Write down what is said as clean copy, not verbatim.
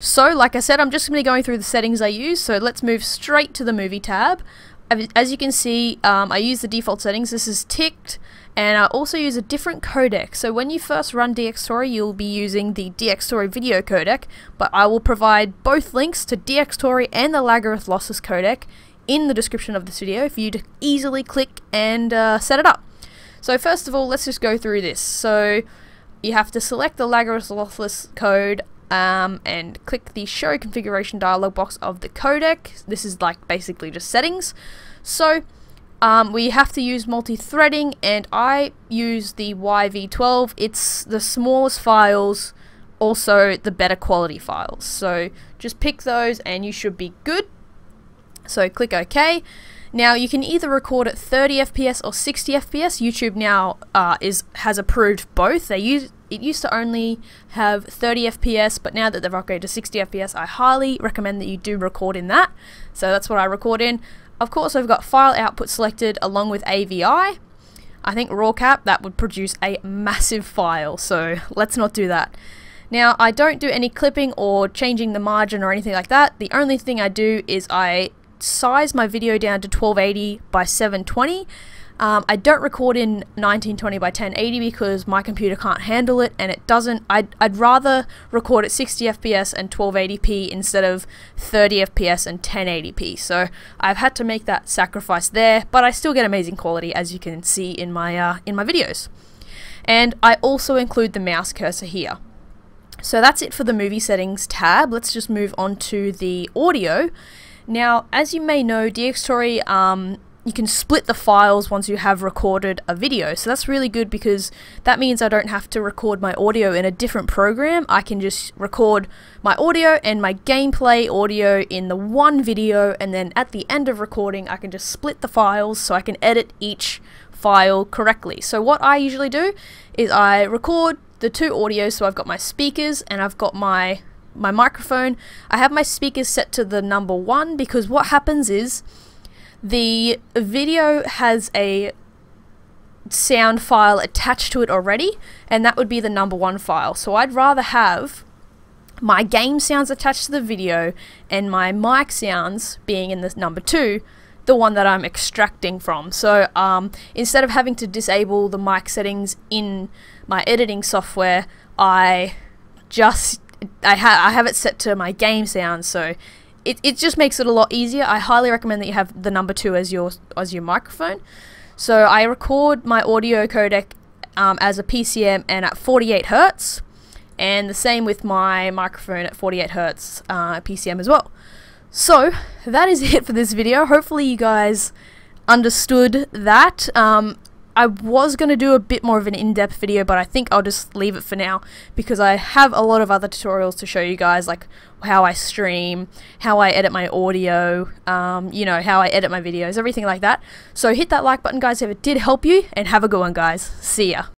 So, like I said, I'm just going to be going through the settings I use, so let's move straight to the movie tab. As you can see, I use the default settings. This is ticked, and I also use a different codec. So when you first run DxTory, you'll be using the DxTory video codec, but I will provide both links to DxTory and the Lagarith Lossless codec in the description of this video for you to easily click and set it up. So first of all, let's just go through this. So you have to select the Lagarith Lossless code, and click the show configuration dialog box of the codec. This is like basically just settings. So we have to use multi-threading, and I use the YV12. It's the smallest files, also the better quality files. So just pick those and you should be good. So click OK. Now you can either record at 30 FPS or 60 FPS. YouTube now has approved both. It used to only have 30 FPS, but now that they've upgraded to 60 FPS, I highly recommend that you do record in that. So that's what I record in. Of course, I've got file output selected along with AVI. I think raw cap, that would produce a massive file, so let's not do that. Now, I don't do any clipping or changing the margin or anything like that. The only thing I do is I size my video down to 1280 by 720. I don't record in 1920 by 1080 because my computer can't handle it, and it doesn't. I'd rather record at 60 FPS and 1280p instead of 30 FPS and 1080p. So I've had to make that sacrifice there, but I still get amazing quality, as you can see in my videos. And I also include the mouse cursor here. So that's it for the movie settings tab. Let's just move on to the audio. Now, as you may know, DxTory, you can split the files once you have recorded a video, so that's really good because that means I don't have to record my audio in a different program. I can just record my audio and my gameplay audio in the one video, and then at the end of recording I can just split the files so I can edit each file correctly. So what I usually do is I record the two audios, so I've got my speakers and I've got my microphone. I have my speakers set to the number one because what happens is the video has a sound file attached to it already, and that would be the number one file. So I'd rather have my game sounds attached to the video and my mic sounds being in the number two, the one that I'm extracting from. So instead of having to disable the mic settings in my editing software, I have it set to my game sound. So It just makes it a lot easier. I highly recommend that you have the number two as your microphone. So I record my audio codec as a PCM and at 48 Hz, and the same with my microphone at 48 Hz PCM as well. So that is it for this video. Hopefully you guys understood that. I was going to do a bit more of an in-depth video, but I think I'll just leave it for now because I have a lot of other tutorials to show you guys, like how I stream, how I edit my audio, you know, how I edit my videos, everything like that. So hit that like button, guys, if it did help you, and have a good one, guys. See ya.